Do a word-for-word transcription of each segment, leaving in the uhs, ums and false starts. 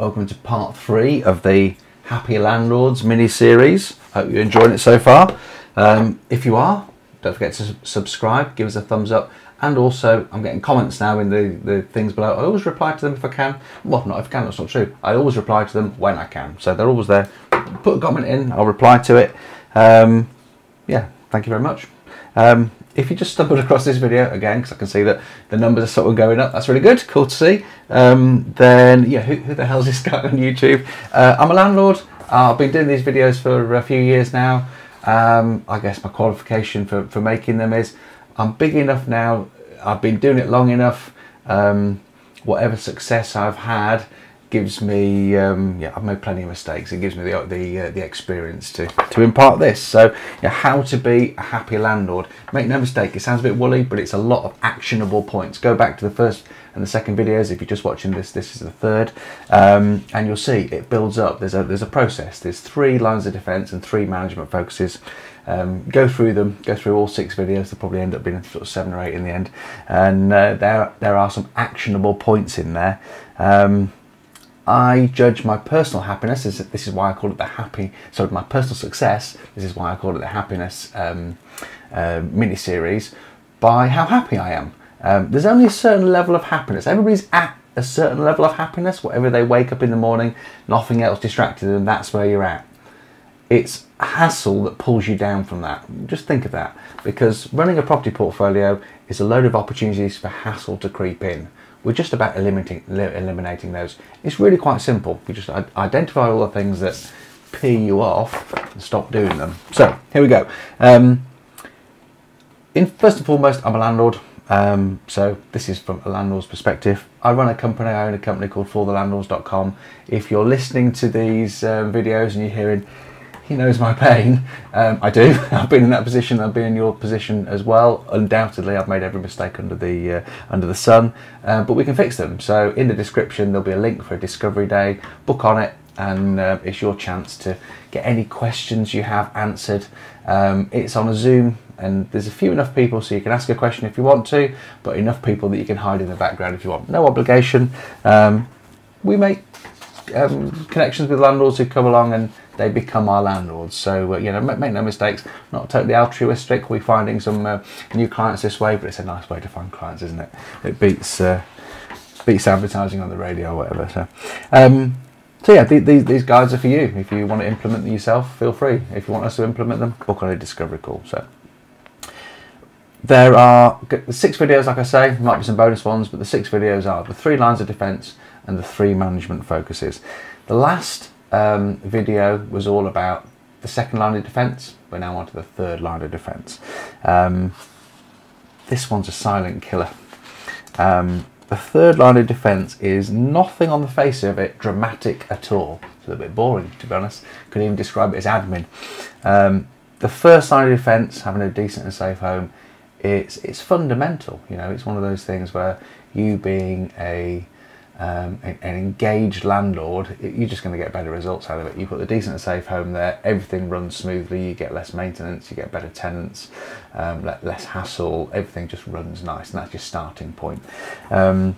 Welcome to part three of the Happy Landlords mini-series. Hope you're enjoying it so far. Um, if you are, don't forget to subscribe, give us a thumbs up, and also I'm getting comments now in the, the things below. I always reply to them if I can. Well, not if I can, that's not true. I always reply to them when I can, so they're always there. Put a comment in, I'll reply to it. Um, yeah, thank you very much. Um, if you just stumbled across this video again, because I can see that the numbers are sort of going up, that's really good, cool to see. Um, then, yeah, who, who the hell's this guy on YouTube? Uh, I'm a landlord. Uh, I've been doing these videos for a few years now. Um, I guess my qualification for, for making them is I'm big enough now, I've been doing it long enough. Um, whatever success I've had gives me, um, yeah, I've made plenty of mistakes. It gives me the the, uh, the experience to, to impart this. So yeah, how to be a happy landlord. Make no mistake, it sounds a bit woolly, but it's a lot of actionable points. Go back to the first and the second videos. If you're just watching this, this is the third. Um, and you'll see it builds up. There's a, there's a process. There's three lines of defense and three management focuses. Um, go through them, go through all six videos. They'll probably end up being sort of seven or eight in the end. And uh, there, there are some actionable points in there. Um, I judge my personal happiness, is this is why I call it the happy, so my personal success, this is why I call it the happiness um, uh, mini-series, by how happy I am. Um, there's only a certain level of happiness. Everybody's at a certain level of happiness. Whatever they wake up in the morning, nothing else distracted them, that's where you're at. It's a hassle that pulls you down from that. Just think of that, because running a property portfolio is a load of opportunities for hassle to creep in. We're just about eliminating eliminating those. It's really quite simple. You just identify all the things that pee you off and stop doing them. So here we go. Um, in first and foremost, I'm a landlord. Um, so this is from a landlord's perspective. I run a company, I own a company called For The Landlords dot com. If you're listening to these um, videos and you're hearing, he knows my pain, um, I do. I've been in that position, I've been in your position as well. Undoubtedly, I've made every mistake under the, uh, under the sun, uh, but we can fix them. So in the description, there'll be a link for a discovery day. Book on it, and uh, it's your chance to get any questions you have answered. Um, it's on a Zoom, and there's a few enough people so you can ask a question if you want to, but enough people that you can hide in the background if you want. No obligation. Um, we make um, connections with landlords who come along and they become our landlords. So, uh, you know, make, make no mistakes, not totally altruistic. We're finding some uh, new clients this way, but it's a nice way to find clients, isn't it? It beats uh, beats advertising on the radio or whatever. So, um, so yeah, th th these guides are for you. If you want to implement them yourself, feel free. If you want us to implement them, book on a discovery call. So there are six videos, like I say, might be some bonus ones, but the six videos are the three lines of defense and the three management focuses. The last um, video was all about the second line of defense. We're now on to the third line of defense. Um, this one's a silent killer. Um, the third line of defense is nothing on the face of it dramatic at all. It's a little bit boring, to be honest. Couldn't even describe it as admin. Um, the first line of defense, having a decent and safe home, It's, it's fundamental. You know, it's one of those things where you being a, um, an engaged landlord, it, you're just going to get better results out of it. You put the decent and safe home there, everything runs smoothly, you get less maintenance, you get better tenants, um, less hassle, everything just runs nice, and that's your starting point. Um,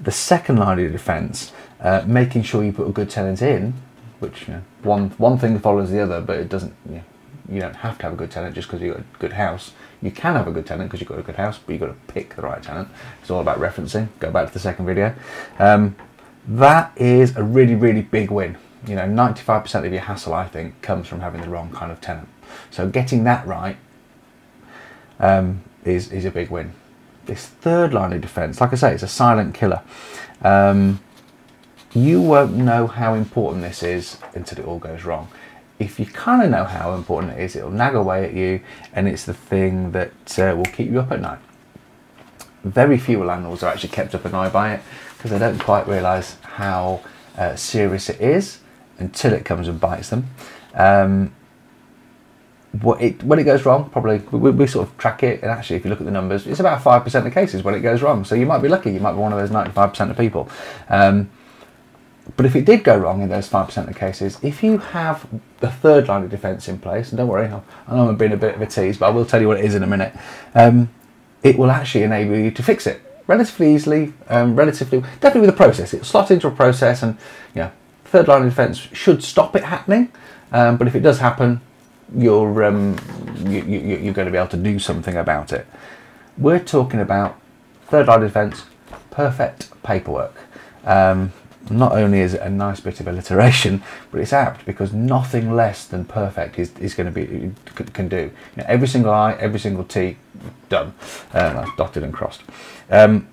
the second line of defence, uh, making sure you put a good tenant in, which, you know, one, one thing follows the other, but it doesn't, you know, you don't have to have a good tenant just because you've got a good house. You can have a good tenant because you've got a good house, but you've got to pick the right tenant. It's all about referencing. Go back to the second video. Um, that is a really, really big win. You know, ninety-five percent of your hassle, I think, comes from having the wrong kind of tenant. So getting that right um, is, is a big win. This third line of defense, like I say, it's a silent killer. Um, you won't know how important this is until it all goes wrong. If you kind of know how important it is, it'll nag away at you, and it's the thing that uh, will keep you up at night. Very few landlords are actually kept up at night by it, because they don't quite realise how uh, serious it is until it comes and bites them. Um, what it, when it goes wrong, probably we, we sort of track it, and actually if you look at the numbers, it's about five percent of cases when it goes wrong, so you might be lucky, you might be one of those ninety-five percent of people. Um, But if it did go wrong in those five percent of cases, if you have the third line of defence in place, and don't worry, I know I'm being a bit of a tease, but I will tell you what it is in a minute, um, it will actually enable you to fix it relatively easily, um, relatively, definitely with a process. It'll slot into a process, and, you know, third line of defence should stop it happening, um, but if it does happen, you're, um, you, you, you're going to be able to do something about it. We're talking about third line of defence, perfect paperwork. Um, not only is it a nice bit of alliteration, but it's apt because nothing less than perfect is, is going to be can do. You know, every single I, every single T, done. Uh, that's dotted and crossed. Um,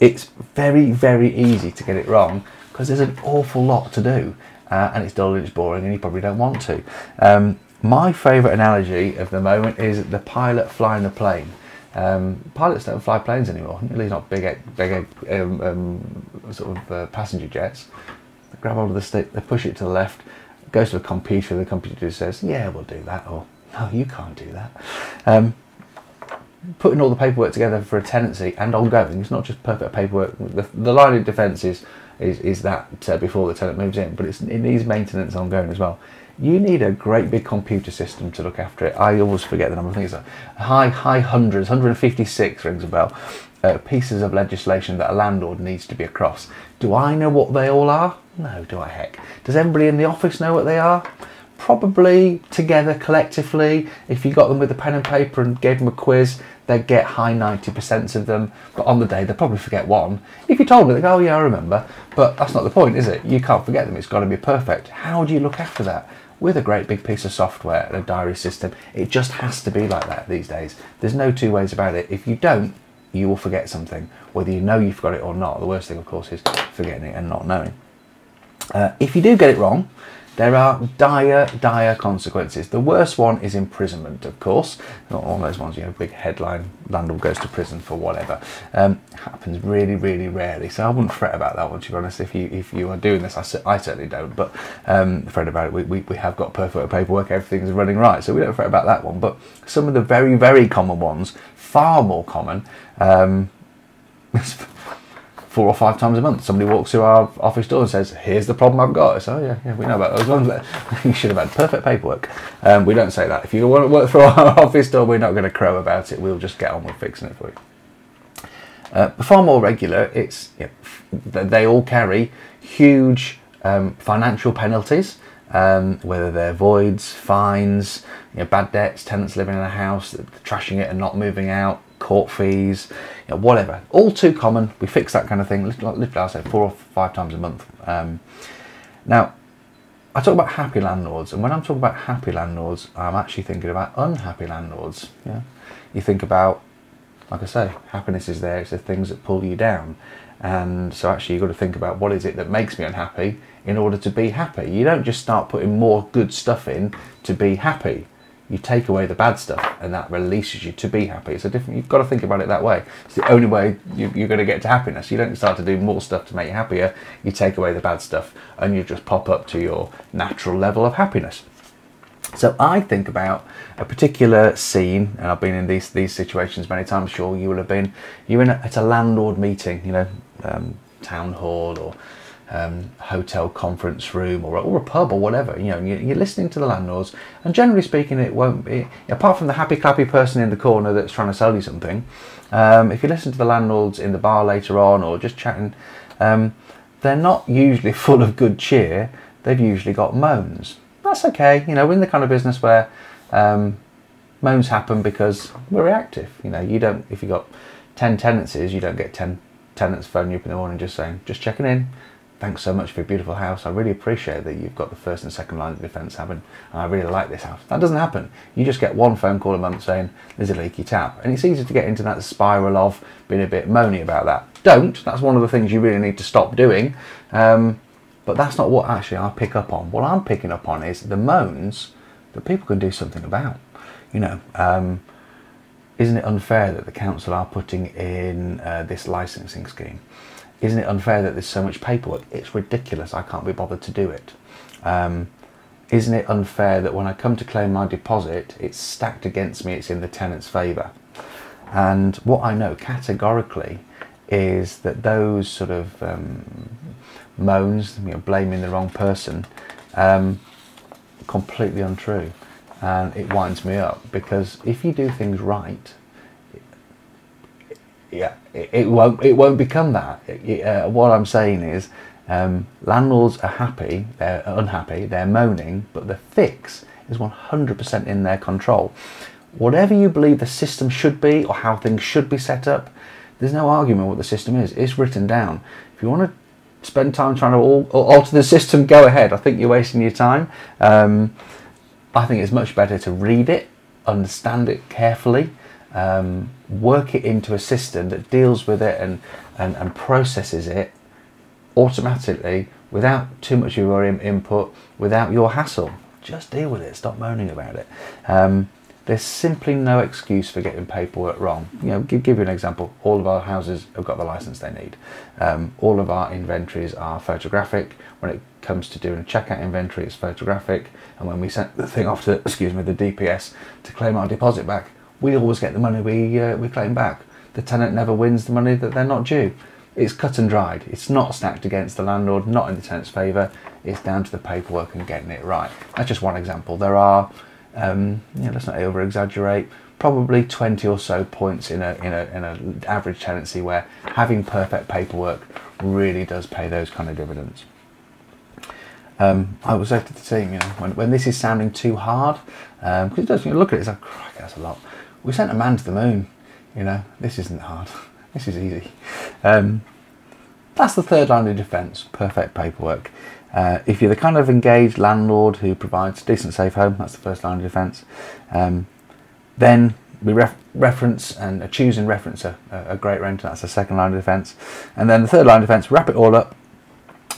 it's very, very easy to get it wrong because there's an awful lot to do, uh, and it's dull and it's boring, and you probably don't want to. Um, my favourite analogy of the moment is the pilot flying the plane. Um, pilots don't fly planes anymore, at least not big, big um, um, sort of uh, passenger jets. They grab hold of the stick, they push it to the left, it goes to a computer, the computer says, yeah, we'll do that, or no, you can't do that. Um, putting all the paperwork together for a tenancy and ongoing, it's not just perfect paperwork. The, the line of defence is, is, is that uh, before the tenant moves in, but it's, it needs maintenance ongoing as well. You need a great big computer system to look after it. I always forget the number of things. Like high, high hundreds, one hundred fifty-six rings a bell, uh, pieces of legislation that a landlord needs to be across. Do I know what they all are? No, do I heck. Does everybody in the office know what they are? Probably together collectively. If you got them with a pen and paper and gave them a quiz, they'd get high ninety percent of them, but on the day they'll probably forget one. If you told me, they go, oh yeah, I remember, but that's not the point, is it? You can't forget them, it's got to be perfect. How do you look after that? With a great big piece of software and a diary system, it just has to be like that these days. There's no two ways about it. If you don't, you will forget something, whether you know you've got it or not. The worst thing, of course, is forgetting it and not knowing. Uh, if you do get it wrong, there are dire, dire consequences. The worst one is imprisonment, of course. Not all those ones, you know, big headline, landlord goes to prison for whatever. Um, happens really, really rarely. So I wouldn't fret about that one, to be honest. If you, if you are doing this, I, I certainly don't, but um, fret about it. We, we, we have got perfect paperwork, everything's running right, so we don't fret about that one. But some of the very, very common ones, far more common, um, four or five times a month, somebody walks through our office door and says, here's the problem I've got. So yeah, yeah, we know about those ones. You should have had perfect paperwork. Um, we don't say that. If you want to work through our office door, we're not going to crow about it. We'll just get on with fixing it for you. Uh, far more regular, it's yeah, they all carry huge um, financial penalties, um, whether they're voids, fines, you know, bad debts, tenants living in a house, trashing it and not moving out, court fees, you know, whatever. All too common. We fix that kind of thing, literally, I say, four or five times a month. Um, now, I talk about happy landlords, and when I'm talking about happy landlords, I'm actually thinking about unhappy landlords. Yeah, you think about, like I say, happiness is there, it's the things that pull you down. And so actually you've got to think about what is it that makes me unhappy in order to be happy. You don't just start putting more good stuff in to be happy. You take away the bad stuff and that releases you to be happy. It's a different, you've got to think about it that way. It's the only way you, you're going to get to happiness. You don't start to do more stuff to make you happier. You take away the bad stuff and you just pop up to your natural level of happiness. So I think about a particular scene, and I've been in these these situations many times, sure you will have been. You're in a, at a landlord meeting, you know, um, town hall or Um, hotel conference room or, or a pub or whatever, you know, and you're, you're listening to the landlords, and generally speaking it won't be, apart from the happy clappy person in the corner that's trying to sell you something, um, if you listen to the landlords in the bar later on or just chatting, um, they're not usually full of good cheer. They've usually got moans. That's okay, you know, we're in the kind of business where um, moans happen because we're reactive. You know, you don't, if you've got ten tenancies, you don't get ten tenants phoning you up in the morning just saying, just checking in, thanks so much for your beautiful house. I really appreciate that you've got the first and second line of defence happening, and I really like this house. That doesn't happen. You just get one phone call a month saying there's a leaky tap, and it's easy to get into that spiral of being a bit moany about that. Don't. That's one of the things you really need to stop doing. Um, but that's not what actually I pick up on. What I'm picking up on is the moans that people can do something about. You know, um, isn't it unfair that the council are putting in uh, this licensing scheme? Isn't it unfair that there's so much paperwork? It's ridiculous, I can't be bothered to do it. Um, isn't it unfair that when I come to claim my deposit, it's stacked against me, it's in the tenant's favour? And what I know categorically is that those sort of um, moans, you know, blaming the wrong person, um, completely untrue. And it winds me up, because if you do things right, yeah, it, it won't. It won't become that. It, uh, what I'm saying is, Um, landlords are happy, they're unhappy, they're moaning, but the fix is one hundred percent in their control. Whatever you believe the system should be or how things should be set up, there's no argument what the system is. It's written down. If you want to spend time trying to alter the system, go ahead. I think you're wasting your time. Um, I think it's much better to read it, understand it carefully, um, work it into a system that deals with it and, and, and processes it automatically without too much of your input, without your hassle. Just deal with it. Stop moaning about it. Um, There's simply no excuse for getting paperwork wrong. You know, give, give you an example. All of our houses have got the license they need. Um, all of our inventories are photographic. When it comes to doing a checkout inventory, it's photographic. And when we sent the thing off to, excuse me, the D P S to claim our deposit back, we always get the money we uh, we claim back. The tenant never wins the money that they're not due. It's cut and dried. It's not stacked against the landlord, not in the tenant's favour. It's down to the paperwork and getting it right. That's just one example. There are. Um, yeah, let's not over exaggerate, probably twenty or so points in a, in a, in a average tenancy where having perfect paperwork really does pay those kind of dividends. Um, I was after the team, you know, when, when this is sounding too hard, because um, it does, you look at it, it's like, crikey, that's a lot. We sent a man to the moon, you know, this isn't hard, this is easy. Um, that's the third line of defence, perfect paperwork. Uh, if you're the kind of engaged landlord who provides a decent safe home, that's the first line of defence, um, then we ref reference and uh, choose and reference a, a great renter, that's the second line of defence. And then the third line of defence, wrap it all up,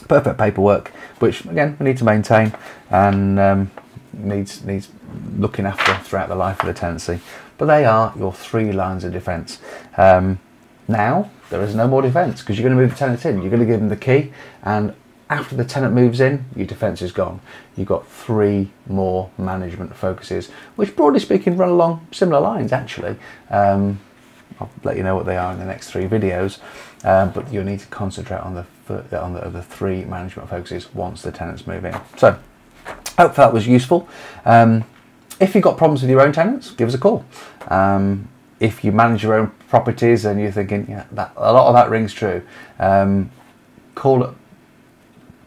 perfect paperwork, which again, we need to maintain and um, needs, needs looking after throughout the life of the tenancy. But they are your three lines of defence. Um, now, there is no more defence because you're going to move the tenant in, you're going to give them the key, and after the tenant moves in, your defence is gone. You've got three more management focuses, which broadly speaking run along similar lines actually. Um, I'll let you know what they are in the next three videos, um, but you'll need to concentrate on the, on the other three management focuses once the tenants move in. So, hope that was useful. Um, if you've got problems with your own tenants, give us a call. Um, if you manage your own properties and you're thinking, yeah, that, a lot of that rings true, um, call up.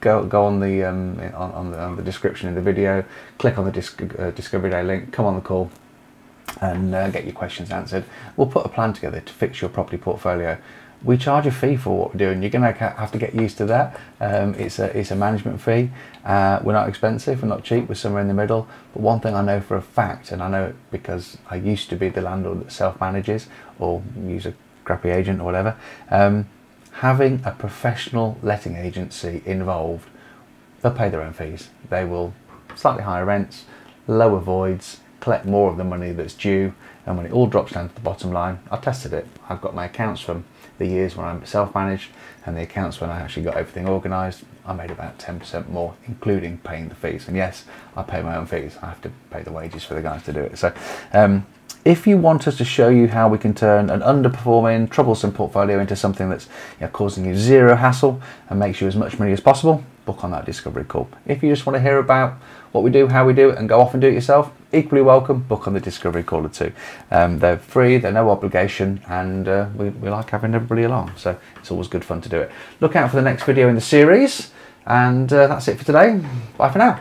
Go, go on the, um, on, on the on the description in the video, click on the disc, uh, Discovery Day link, come on the call and uh, get your questions answered. We'll put a plan together to fix your property portfolio. We charge a fee for what we're doing. You're going to have to get used to that. Um, it's, a, it's a management fee. Uh, we're not expensive, we're not cheap, we're somewhere in the middle. But one thing I know for a fact, and I know it because I used to be the landlord that self-manages or use a crappy agent or whatever, um, having a professional letting agency involved, they'll pay their own fees. They will slightly higher rents, lower voids, collect more of the money that's due, and when it all drops down to the bottom line, I've tested it. I've got my accounts from the years when I'm self-managed and the accounts when I actually got everything organised. I made about ten percent more, including paying the fees. And yes, I pay my own fees. I have to pay the wages for the guys to do it. So. Um, If you want us to show you how we can turn an underperforming, troublesome portfolio into something that's, you know, causing you zero hassle and makes you as much money as possible, book on that discovery call. If you just want to hear about what we do, how we do it, and go off and do it yourself, equally welcome, book on the discovery call or two. Um, they're free, they're no obligation, and uh, we, we like having everybody along, so it's always good fun to do it. Look out for the next video in the series, and uh, that's it for today. Bye for now.